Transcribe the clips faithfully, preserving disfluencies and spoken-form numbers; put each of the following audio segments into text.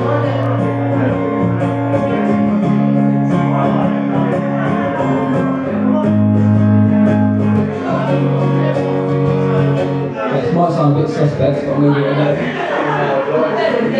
Might sound a bit suspect, but I'm going to do it anyway.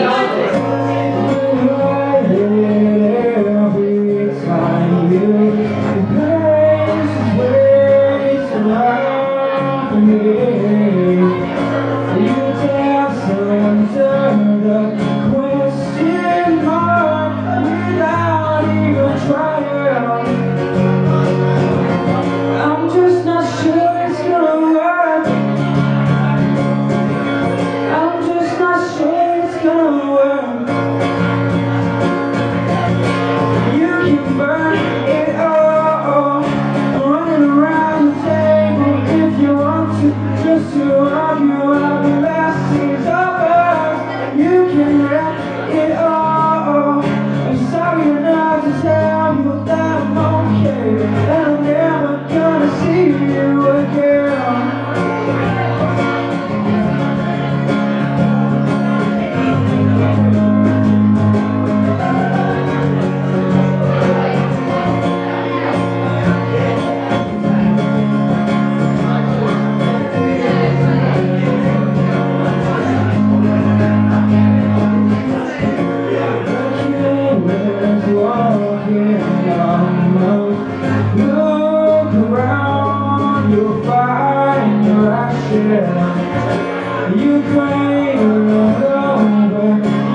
You claim it over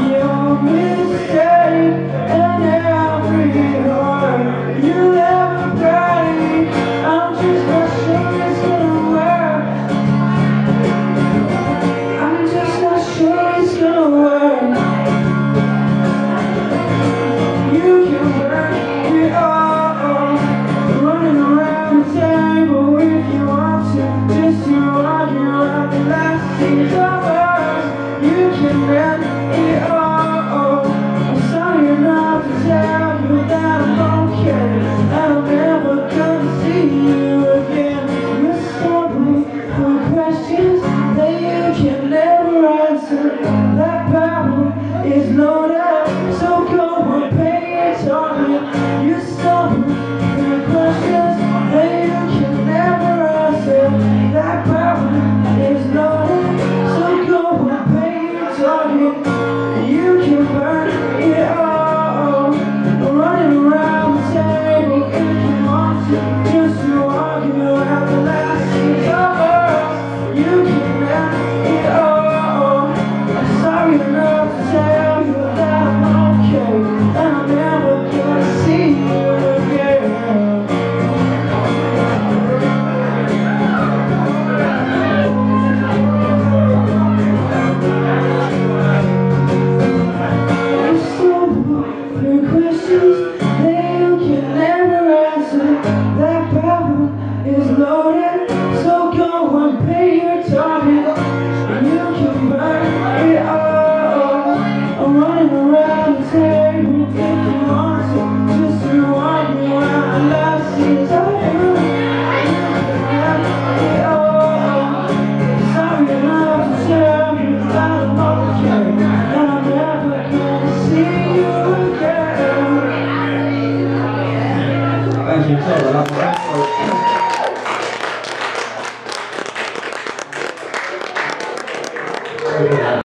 your mistake and every heart you never pay. I'm just not sure it's gonna work. I'm just not sure it's gonna work. You can work it all, running around the table if you want to, just to argue out the last season. Questions that you can never answer. That power is not out.